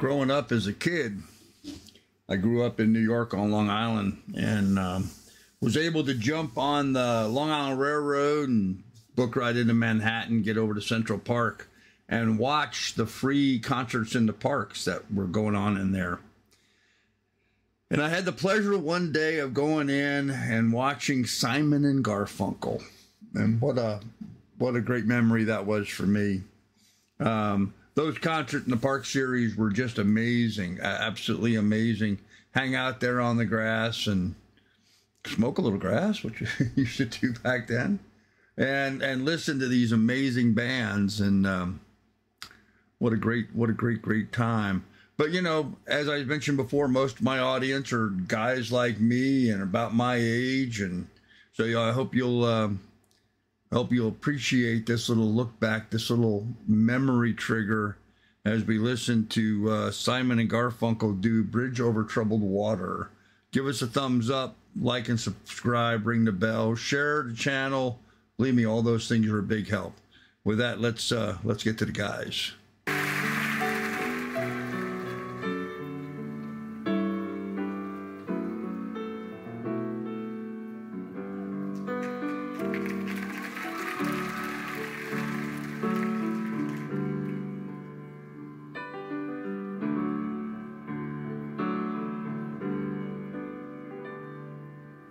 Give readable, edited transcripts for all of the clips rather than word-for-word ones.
growing up as a kid, I grew up in New York on Long Island, and was able to jump on the Long Island Railroad and book right into Manhattan, get over to Central Park, and watch the free concerts in the parks that were going on in there. And I had the pleasure one day of going in and watching Simon and Garfunkel. And what a great memory that was for me. Those Concerts in the Park series were just amazing, absolutely amazing. Hang out there on the grass and smoke a little grass, which you used to do back then, and listen to these amazing bands. And what a great time. But, you know, as I mentioned before, most of my audience are guys like me and about my age. And so, you know, I hope you'll appreciate this little look back, this little memory trigger as we listen to Simon and Garfunkel do Bridge Over Troubled Water. Give us a thumbs up, like and subscribe, ring the bell, share the channel. Believe me, all those things are a big help. With that, let's get to the guys.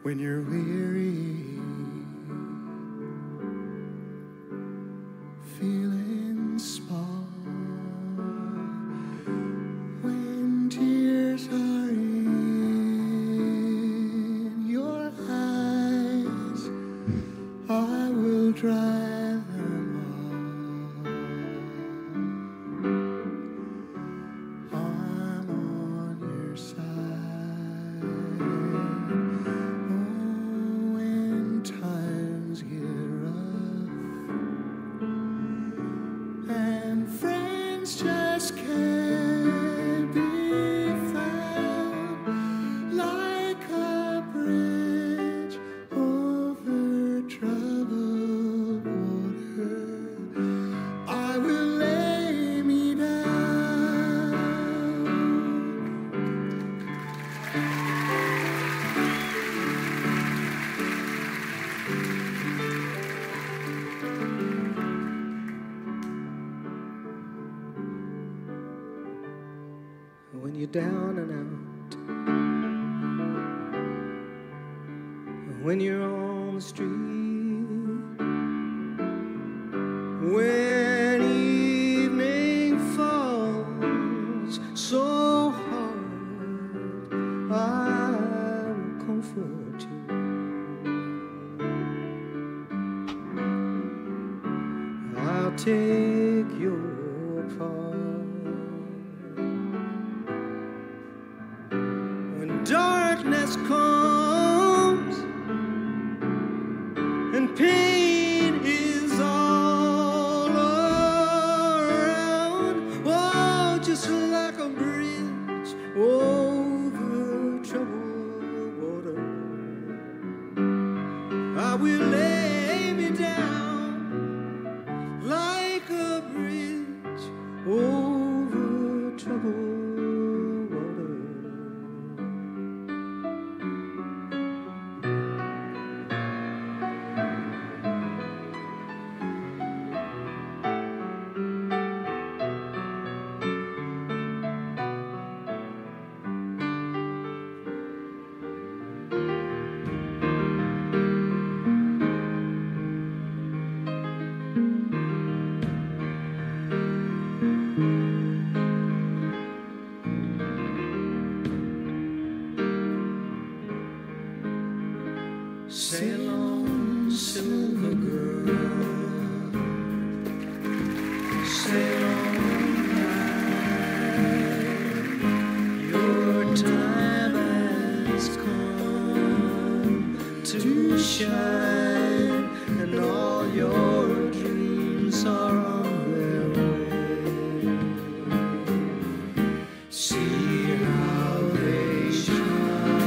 When you're weary, feeling small, when tears are in your eyes, I will dry them all. I'm on your side. When you're down and out, when you're on the street, when evening falls so hard, I will comfort you. I'll take your part. Darkness comes and pain is all around. Oh, just like a bridge over troubled water, I will lay me down like a bridge over troubled water. Sail on, silver girl, sail on high. Your time has come to shine, and all your dreams are on their way. See how they shine.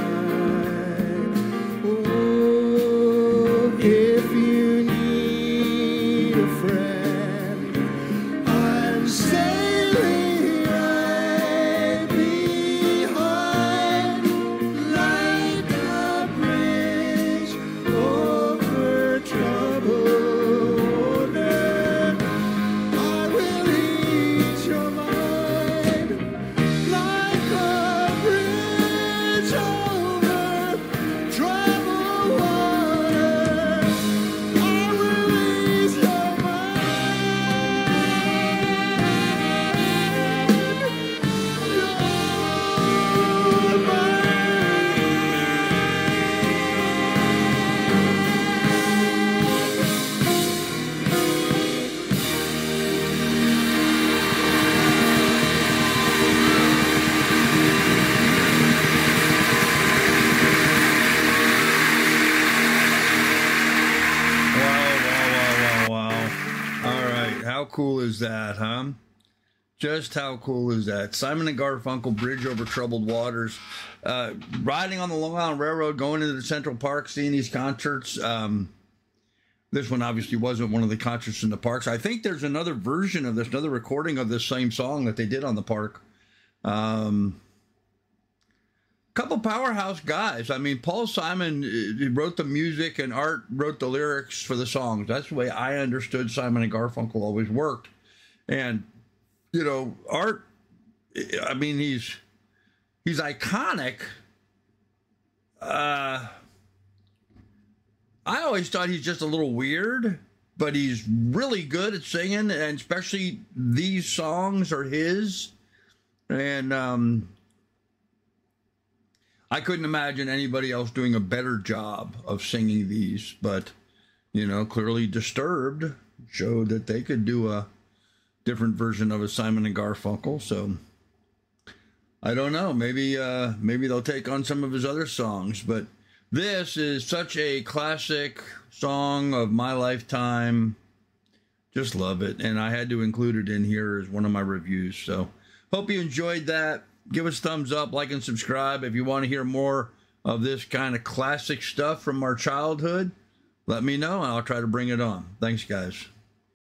Oh, friend, I'm sailing right cool is that, huh? Just how cool is that? Simon and Garfunkel, Bridge Over Troubled Waters. Riding on the Long Island Railroad, going into the Central Park, seeing these concerts. This one obviously wasn't one of the concerts in the parks. I think there's another version of this, another recording of this same song that they did on the park. Couple powerhouse guys. I mean, Paul Simon wrote the music and Art wrote the lyrics for the songs. That's the way I understood Simon and Garfunkel always worked. And you know, Art, I mean, he's iconic. I always thought he's just a little weird, but he's really good at singing, and especially these songs are his. And I couldn't imagine anybody else doing a better job of singing these, but, you know, clearly Disturbed showed that they could do a different version of a Simon and Garfunkel. So I don't know, maybe they'll take on some of his other songs, but this is such a classic song of my lifetime. Just love it. And I had to include it in here as one of my reviews. So hope you enjoyed that. Give us thumbs up, like, and subscribe. If you want to hear more of this kind of classic stuff from our childhood, let me know and I'll try to bring it on. Thanks, guys.